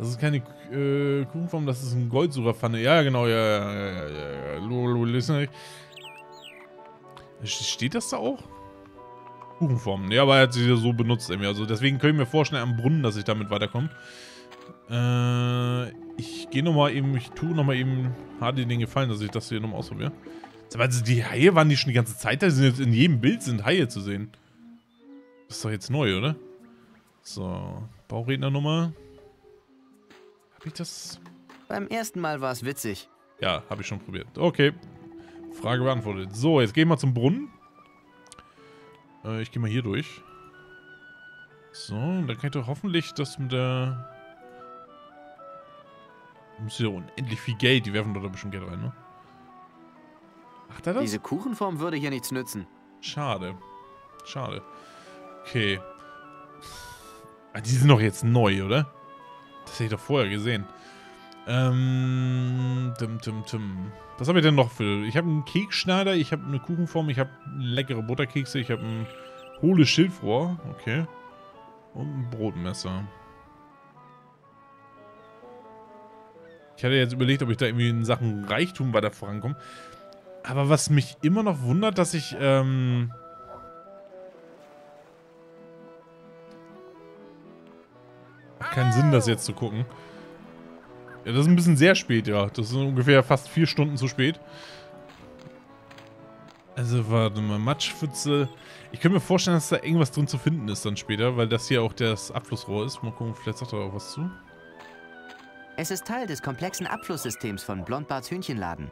Das ist keine Kuchenform, das ist ein Goldsucherpfanne. Ja, genau, ja. Steht das da auch? Kuchenform. Ja, aber er hat sie so benutzt irgendwie. Also deswegen können wir vorstellen am Brunnen, dass ich damit weiterkomme. Ich gehe nochmal eben, ich tue nochmal eben Hardy den Gefallen, dass ich das hier nochmal ausprobiere. Also die Haie waren die schon die ganze Zeit da, die sind jetzt in jedem Bild sind Haie zu sehen. Das ist doch jetzt neu, oder? So, Bauchrednernummer. Hab ich das? Beim ersten Mal war es witzig. Ja, habe ich schon probiert. Okay. Frage beantwortet. So, jetzt gehen wir zum Brunnen. Ich gehe mal hier durch. So, dann kann ich doch hoffentlich das mit der... Muss ja unendlich viel Geld. Die werfen doch da bestimmt Geld rein, ne? Macht er das? Diese Kuchenform würde hier nichts nützen. Schade. Schade. Okay. Die sind doch jetzt neu, oder? Das hätte ich doch vorher gesehen. Was habe ich denn noch für... Ich habe einen Keksschneider, ich habe eine Kuchenform, ich habe leckere Butterkekse, ich habe ein hohles Schilfrohr. Okay. Und ein Brotmesser. Ich hatte jetzt überlegt, ob ich da irgendwie in Sachen Reichtum weiter vorankomme. Aber was mich immer noch wundert, dass ich... Macht keinen Sinn, das jetzt zu gucken. Ja, das ist ein bisschen sehr spät, ja. Das ist ungefähr fast 4 Stunden zu spät. Also, warte mal, Matschpfütze. Ich könnte mir vorstellen, dass da irgendwas drin zu finden ist dann später, weil das hier auch das Abflussrohr ist. Mal gucken, vielleicht sagt da auch was zu. Es ist Teil des komplexen Abflusssystems von Blondbarts Hühnchenladen.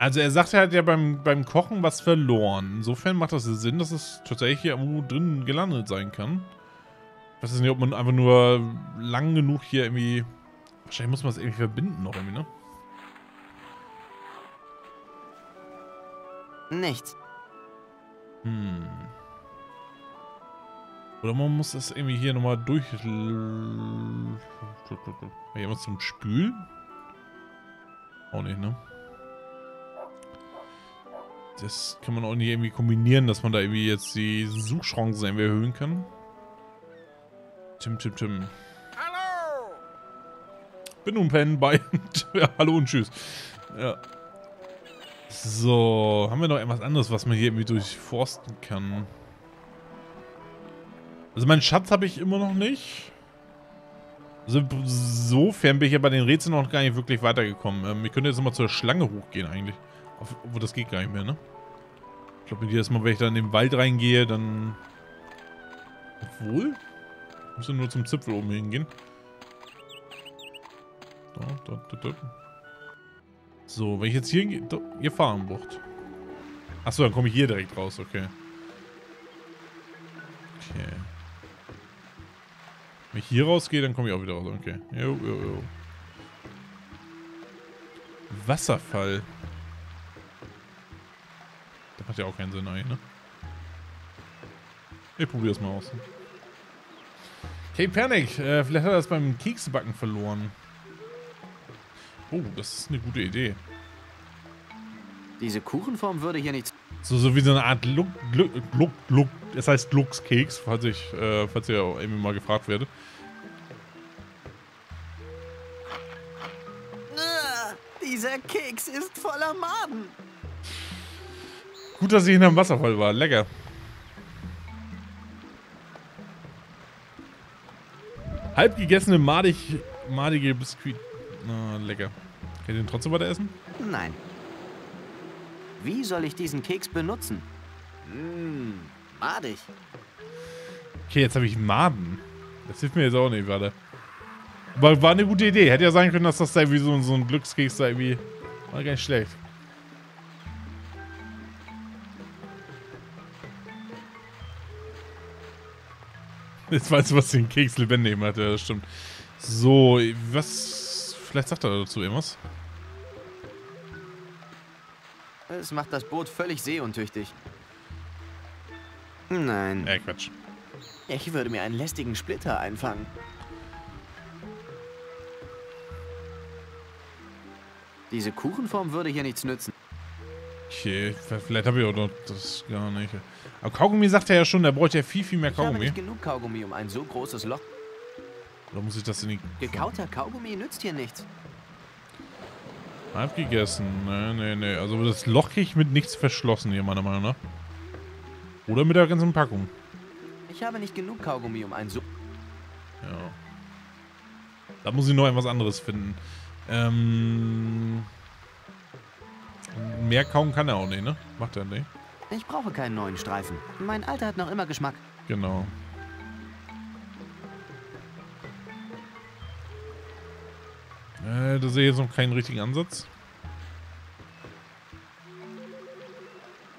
Also er sagt, er hat ja beim Kochen was verloren. Insofern macht das Sinn, dass es tatsächlich hier irgendwo drin gelandet sein kann. Ich weiß nicht, ob man einfach nur lang genug hier irgendwie... Wahrscheinlich muss man es irgendwie verbinden noch irgendwie, ne? Nichts. Hm. Oder man muss das irgendwie hier nochmal durch... Hier mal zum Spülen? Auch nicht, ne? Das kann man auch nicht irgendwie kombinieren, dass man da irgendwie jetzt die Suchchancen irgendwie erhöhen kann. Tim. Hallo! Bin nun pennen bei. Ja, hallo und tschüss. Ja. So, haben wir noch irgendwas anderes, was man hier irgendwie durchforsten kann? Also meinen Schatz habe ich immer noch nicht. Also insofern bin ich ja bei den Rätseln noch gar nicht wirklich weitergekommen. Ich könnte jetzt nochmal zur Schlange hochgehen eigentlich. Obwohl das geht gar nicht mehr, ne? Ich glaube, jedes Mal, wenn ich da in den Wald reingehe, dann... Obwohl... Müssen nur zum Zipfel oben hingehen. Da. So, wenn ich jetzt hier Gefahrenbucht. Achso, dann komme ich hier direkt raus, okay. Okay. Wenn ich hier rausgehe, dann komme ich auch wieder raus, okay. Jo. Wasserfall. Das macht ja auch keinen Sinn eigentlich, ne? Ich probiere es mal aus. Hey, Panik, vielleicht hat er das beim Keksebacken verloren. Oh, das ist eine gute Idee. Diese Kuchenform würde hier nichts... So wie so eine Art Gluck, es heißt Gluckskeks, falls ihr auch irgendwie mal gefragt werdet. Dieser Keks ist voller Maden. Gut, dass ich hinterm Wasserfall war, lecker. Halb gegessene madige Biskuit. Na, lecker. Kann ich den trotzdem weiter essen? Nein. Wie soll ich diesen Keks benutzen? Madig. Okay, jetzt habe ich Maden. Das hilft mir jetzt auch nicht, warte. Aber war eine gute Idee. Hätte ja sein können, dass das da wie so ein Glückskeks da irgendwie... War gar nicht schlecht. Jetzt weißt du, was den Keks lebendig macht, ja, das stimmt. So, was... Vielleicht sagt er dazu irgendwas. Es macht das Boot völlig seeuntüchtig. Nein. Quatsch. Ich würde mir einen lästigen Splitter einfangen. Diese Kuchenform würde hier nichts nützen. Okay, vielleicht habe ich auch noch das gar nicht. Aber Kaugummi sagt er ja schon, da bräuchte er viel mehr Kaugummi. Ich habe nicht genug Kaugummi, um ein so großes Loch. Oder muss ich das in die... Gekauter Kaugummi nützt hier nichts. Halb gegessen. Nee, nee, nee. Also das Loch kriege ich mit nichts verschlossen hier, meiner Meinung nach. Oder mit der ganzen Packung. Ich habe nicht genug Kaugummi, um einen so... Ja. Da muss ich noch etwas anderes finden. Mehr kaum kann er auch nicht, ne? Macht er nicht. Ich brauche keinen neuen Streifen. Mein Alter hat noch immer Geschmack. Genau. Da sehe ich jetzt noch keinen richtigen Ansatz.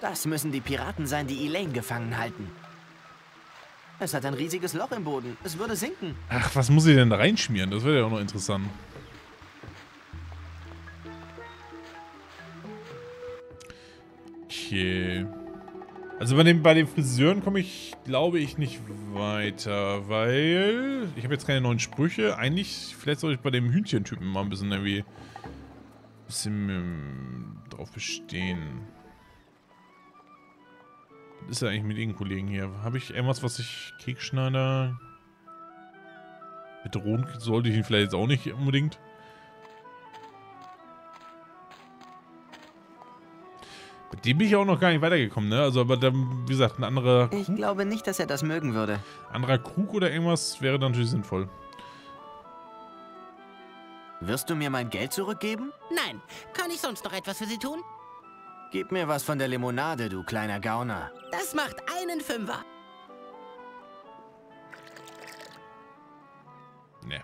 Das müssen die Piraten sein, die Elaine gefangen halten. Es hat ein riesiges Loch im Boden. Es würde sinken. Ach, was muss ich denn da reinschmieren? Das wäre ja auch noch interessant. Okay. Also bei den Friseuren komme ich, glaube ich, nicht weiter, weil ich habe jetzt keine neuen Sprüche. Eigentlich, vielleicht sollte ich bei dem Hühnchentypen mal ein bisschen drauf bestehen. Was ist ja eigentlich mit den Kollegen hier? Habe ich irgendwas, was ich Kekschneider bedrohen sollte ich ihn vielleicht jetzt auch nicht unbedingt. Dem bin ich auch noch gar nicht weitergekommen, ne? Also, aber dann, wie gesagt, ein anderer Krug. Ich glaube nicht, dass er das mögen würde. Anderer Krug oder irgendwas wäre dann natürlich sinnvoll. Wirst du mir mein Geld zurückgeben? Nein. Kann ich sonst noch etwas für Sie tun? Gib mir was von der Limonade, du kleiner Gauner. Das macht einen Fünfer. Ne.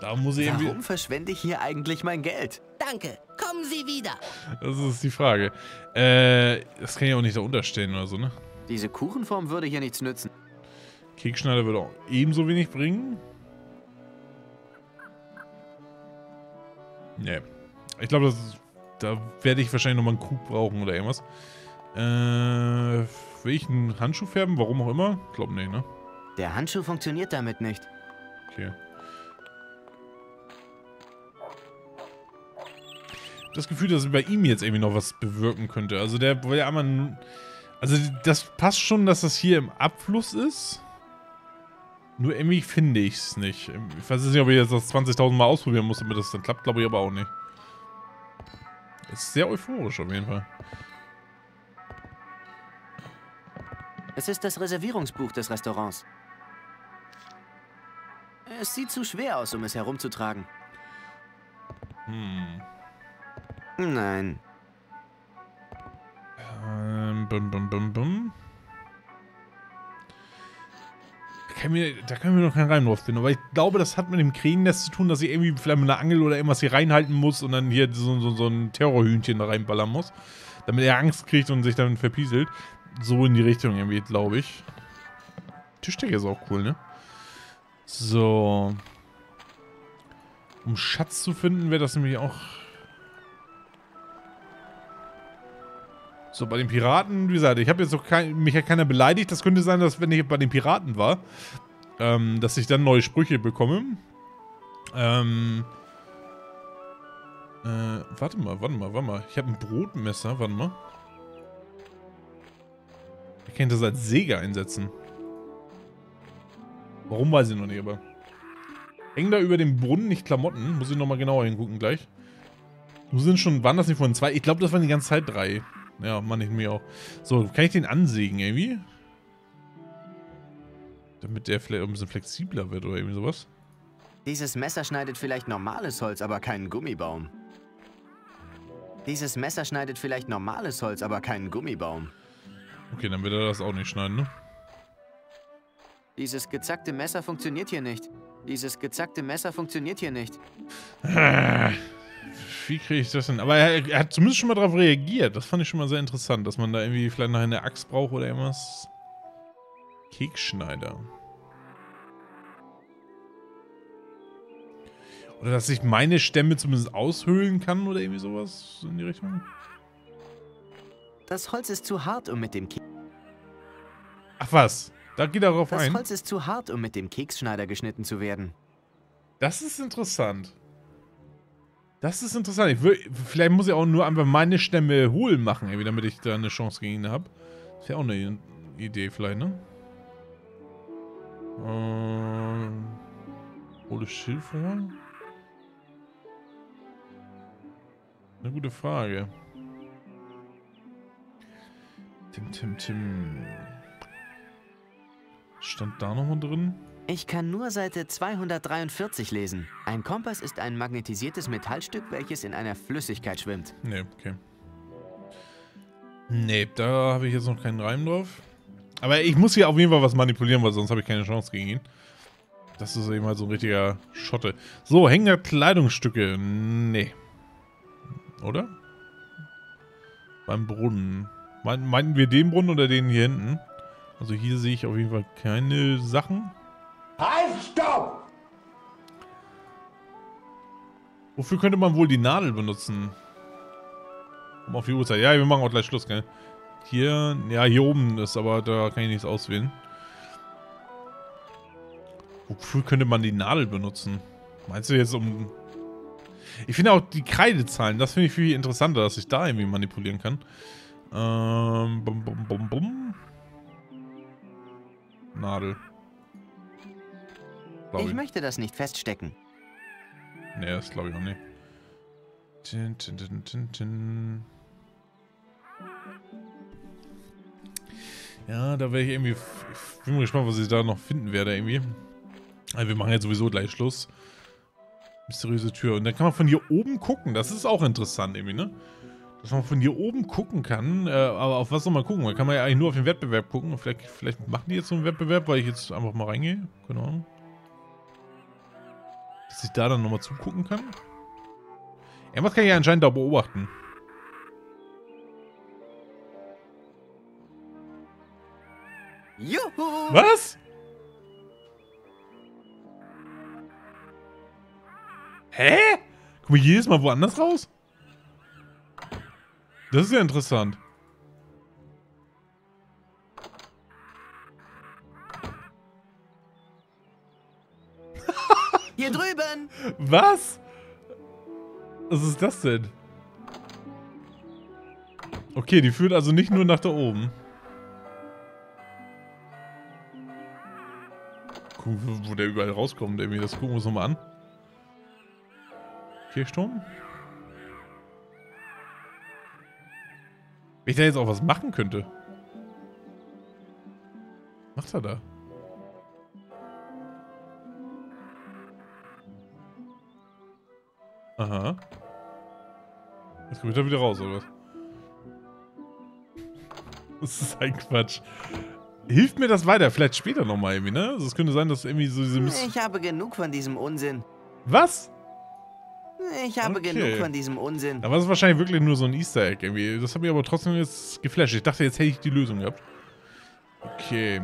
Da muss ich irgendwie... Warum verschwende ich hier eigentlich mein Geld? Danke. Kommen Sie wieder. Das ist die Frage. Das kann ja auch nicht da unterstehen oder so, ne? Diese Kuchenform würde hier nichts nützen. Kekschneider würde auch ebenso wenig bringen. Ne. Ich glaube, da werde ich wahrscheinlich nochmal einen Krug brauchen oder irgendwas. Will ich einen Handschuh färben? Warum auch immer? Ich glaube nicht, ne? Der Handschuh funktioniert damit nicht. Okay. Das Gefühl, dass ich bei ihm jetzt irgendwie noch was bewirken könnte. Also der will ja einmal... Also das passt schon, dass das hier im Abfluss ist. Nur irgendwie finde ich es nicht. Ich weiß nicht, ob ich jetzt das 20.000 Mal ausprobieren muss, damit das dann klappt. Glaube ich aber auch nicht. Ist sehr euphorisch auf jeden Fall. Es ist das Reservierungsbuch des Restaurants. Es sieht zu schwer aus, um es herumzutragen. Hm... Nein. Da können wir noch keinen Reim drauf finden. Aber ich glaube, das hat mit dem Krähennest zu tun, dass ich irgendwie vielleicht mit einer Angel oder irgendwas hier reinhalten muss und dann hier so ein Terrorhühnchen da reinballern muss. Damit er Angst kriegt und sich dann verpieselt. So in die Richtung irgendwie, glaube ich. Tischdecke ist auch cool, ne? So. Um Schatz zu finden, wäre das nämlich auch... So, bei den Piraten, wie gesagt, ich habe jetzt noch mich hat keiner beleidigt. Das könnte sein, dass wenn ich bei den Piraten war, dass ich dann neue Sprüche bekomme. Warte mal. Ich habe ein Brotmesser, warte mal. Ich kann das als Säge einsetzen. Warum weiß ich noch nicht, aber... Hängen da über dem Brunnen nicht Klamotten? Muss ich nochmal genauer hingucken gleich. Waren das nicht vorhin zwei? Ich glaube, das waren die ganze Zeit drei. Ja, Mann, ich mir auch. So, kann ich den ansägen irgendwie? Damit der vielleicht ein bisschen flexibler wird oder irgendwie sowas? Dieses Messer schneidet vielleicht normales Holz, aber keinen Gummibaum. Okay, dann wird er das auch nicht schneiden, ne? Dieses gezackte Messer funktioniert hier nicht. Wie kriege ich das denn? Aber er hat zumindest schon mal darauf reagiert. Das fand ich schon mal sehr interessant, dass man da irgendwie vielleicht noch eine Axt braucht oder irgendwas. Kekschneider. Oder dass ich meine Stämme zumindest aushöhlen kann oder irgendwie sowas in die Richtung. Das Holz ist zu hart, um mit dem Keks... Ach was, da geht er drauf ein. Das Holz ist zu hart, um mit dem Keksschneider geschnitten zu werden. Das ist interessant. Vielleicht muss ich auch nur einfach meine Stämme hohl machen, irgendwie, damit ich da eine Chance gegen ihn habe. Das wäre auch eine Idee vielleicht, ne? Hole Schilfe? Eine gute Frage. Tim. Stand da nochmal drin? Ich kann nur Seite 243 lesen. Ein Kompass ist ein magnetisiertes Metallstück, welches in einer Flüssigkeit schwimmt. Nee, okay. Nee, da habe ich jetzt noch keinen Reim drauf. Aber ich muss hier auf jeden Fall was manipulieren, weil sonst habe ich keine Chance gegen ihn. Das ist eben halt so ein richtiger Schotte. So, hängende Kleidungsstücke. Nee. Oder? Beim Brunnen. Meinten wir den Brunnen oder den hier hinten? Also hier sehe ich auf jeden Fall keine Sachen. Halt, stopp! Wofür könnte man wohl die Nadel benutzen? Um auf die Uhrzeit. Ja, wir machen auch gleich Schluss, gell? Hier, ja, hier oben ist, aber da kann ich nichts auswählen. Wofür könnte man die Nadel benutzen? Meinst du jetzt um... Ich finde auch die Kreidezahlen, das finde ich viel interessanter, dass ich da irgendwie manipulieren kann. Nadel. Ich möchte das nicht feststecken. Nee, das glaube ich auch nicht. Ja, da wäre ich irgendwie... Ich bin mal gespannt, was ich da noch finden werde irgendwie. Also wir machen jetzt sowieso gleich Schluss. Mysteriöse Tür. Und dann kann man von hier oben gucken. Das ist auch interessant irgendwie, ne? Dass man von hier oben gucken kann. Aber auf was soll man gucken? Man kann man ja eigentlich nur auf den Wettbewerb gucken. Vielleicht machen die jetzt so einen Wettbewerb, weil ich jetzt einfach mal reingehe. Keine Ahnung. Dass ich da dann nochmal zugucken kann. Irgendwas kann ich ja anscheinend da beobachten. Juhu! Was? Hä? Guck mal, jedes Mal woanders raus? Das ist ja interessant. Hier drüben! Was? Was ist das denn? Okay, die führt also nicht nur nach da oben. Gucken, wo der überall rauskommt, irgendwie. Das gucken wir uns nochmal an. Kirchturm? Wenn ich da jetzt auch was machen könnte. Macht er da? Aha. Jetzt komme ich da wieder raus, oder was? Das ist ein Quatsch. Hilft mir das weiter? Vielleicht später nochmal irgendwie, ne? Also es könnte sein, dass irgendwie so diese... Ich habe genug von diesem Unsinn. Was? Ich habe genug von diesem Unsinn. Da war es wahrscheinlich wirklich nur so ein Easter Egg irgendwie. Das hat mich aber trotzdem jetzt geflasht. Ich dachte, jetzt hätte ich die Lösung gehabt. Okay.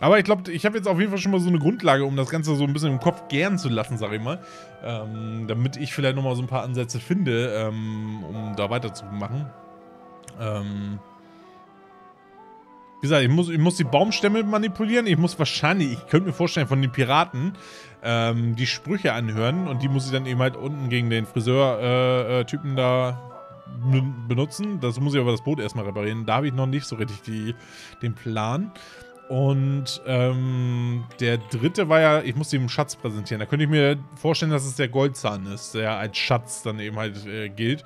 Aber ich glaube, ich habe jetzt auf jeden Fall schon mal so eine Grundlage, um das Ganze so ein bisschen im Kopf gären zu lassen, sag ich mal. Damit ich vielleicht nochmal so ein paar Ansätze finde, um da weiterzumachen. Wie gesagt, ich muss die Baumstämme manipulieren. Ich muss wahrscheinlich, ich könnte mir vorstellen, von den Piraten die Sprüche anhören. Und die muss ich dann eben halt unten gegen den Friseur-Typen da benutzen. Das muss ich aber das Boot erstmal reparieren. Da habe ich noch nicht so richtig den Plan. Und der dritte war ja, ich muss den Schatz präsentieren. Da könnte ich mir vorstellen, dass es der Goldzahn ist, der als Schatz dann eben halt gilt.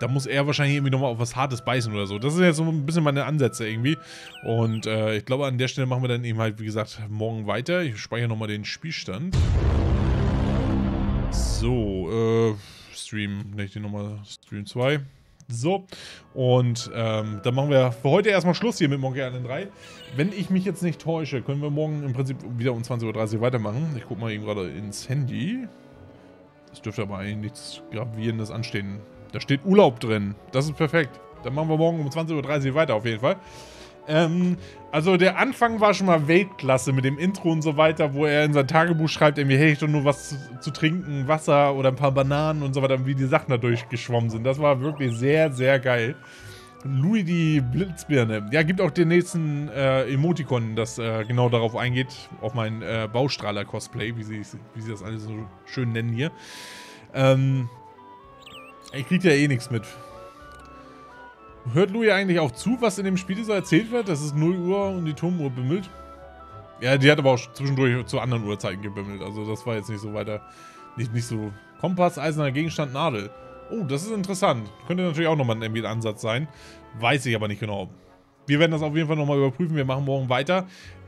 Da muss er wahrscheinlich irgendwie nochmal auf was Hartes beißen oder so. Das sind jetzt so ein bisschen meine Ansätze irgendwie. Und ich glaube, an der Stelle machen wir dann eben halt, wie gesagt, morgen weiter. Ich speichere nochmal den Spielstand. So, Stream, nenne ich den nochmal Stream 2. So, und dann machen wir für heute erstmal Schluss hier mit Monkey Island 3. Wenn ich mich jetzt nicht täusche, können wir morgen im Prinzip wieder um 20:30 Uhr weitermachen. Ich gucke mal eben gerade ins Handy. Das dürfte aber eigentlich nichts Gravierendes anstehen. Da steht Urlaub drin. Das ist perfekt. Dann machen wir morgen um 20:30 Uhr weiter auf jeden Fall. Also der Anfang war schon mal Weltklasse mit dem Intro und so weiter, wo er in sein Tagebuch schreibt, irgendwie, hey, ich doch nur was zu trinken, Wasser oder ein paar Bananen und so weiter, wie die Sachen da durchgeschwommen sind. Das war wirklich sehr, sehr geil. Louis die Blitzbirne. Ja, gibt auch den nächsten Emoticon, das genau darauf eingeht, auf mein Baustrahler-Cosplay, wie sie das alles so schön nennen hier. Ich krieg ja eh nichts mit. Hört Louis eigentlich auch zu, was in dem Spiel so erzählt wird? Das ist 0 Uhr und die Turmuhr bimmelt. Ja, die hat aber auch zwischendurch zu anderen Uhrzeiten gebimmelt. Also das war jetzt nicht so weiter. Nicht so. Kompass, eiserner Gegenstand, Nadel. Oh, das ist interessant. Könnte natürlich auch nochmal ein Ambient-Ansatz sein. Weiß ich aber nicht genau. Wir werden das auf jeden Fall nochmal überprüfen. Wir machen morgen weiter.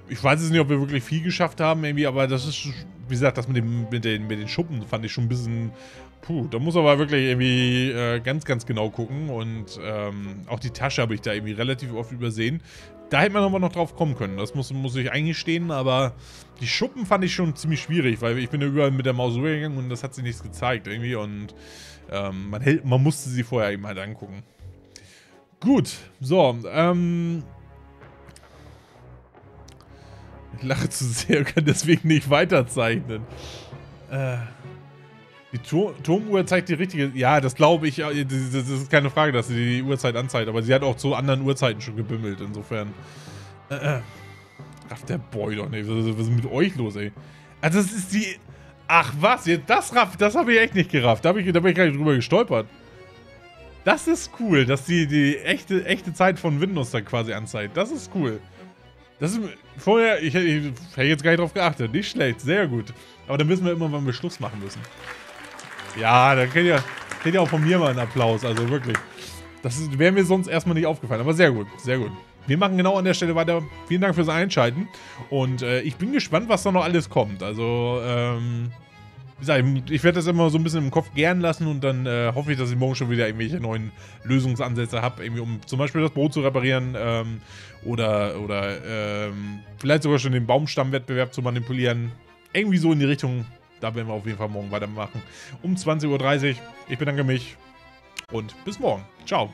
Ich weiß jetzt nicht, ob wir wirklich viel geschafft haben, irgendwie, aber das ist, wie gesagt, das mit den Schuppen fand ich schon ein bisschen. Puh, da muss aber wirklich irgendwie ganz genau gucken. Und auch die Tasche habe ich da irgendwie relativ oft übersehen. Da hätte man aber noch drauf kommen können. Das muss ich eingestehen, aber die Schuppen fand ich schon ziemlich schwierig, weil ich bin ja überall mit der Maus rübergegangen und das hat sich nichts gezeigt irgendwie. Und man musste sie vorher eben halt angucken. Gut, so, ich lache zu sehr und kann deswegen nicht weiterzeichnen. Die Turmuhr zeigt die richtige... Ja, das glaube ich. Das ist keine Frage, dass sie die Uhrzeit anzeigt. Aber sie hat auch zu anderen Uhrzeiten schon gebimmelt. Insofern... Rafft der Boy doch nicht. Was ist mit euch los, ey? Also das ist die... Ach was, das habe ich echt nicht gerafft. Da bin ich gar nicht drüber gestolpert. Das ist cool, dass die echte Zeit von Windows da quasi anzeigt. Das ist cool. Das ist vorher, ich hätte jetzt gar nicht drauf geachtet. Nicht schlecht, sehr gut. Aber dann wissen wir immer, wann wir Schluss machen müssen. Ja, da kriegt ihr auch von mir mal einen Applaus, also wirklich. Das wäre mir sonst erstmal nicht aufgefallen, aber sehr gut, sehr gut. Wir machen genau an der Stelle weiter. Vielen Dank fürs Einschalten und ich bin gespannt, was da noch alles kommt. Also, wie gesagt, ich werde das immer so ein bisschen im Kopf gären lassen und dann hoffe ich, dass ich morgen schon wieder irgendwelche neuen Lösungsansätze habe, irgendwie um zum Beispiel das Boot zu reparieren oder vielleicht sogar schon den Baumstammwettbewerb zu manipulieren. Irgendwie so in die Richtung. Da werden wir auf jeden Fall morgen weitermachen. Um 20:30 Uhr. Ich bedanke mich und bis morgen. Ciao.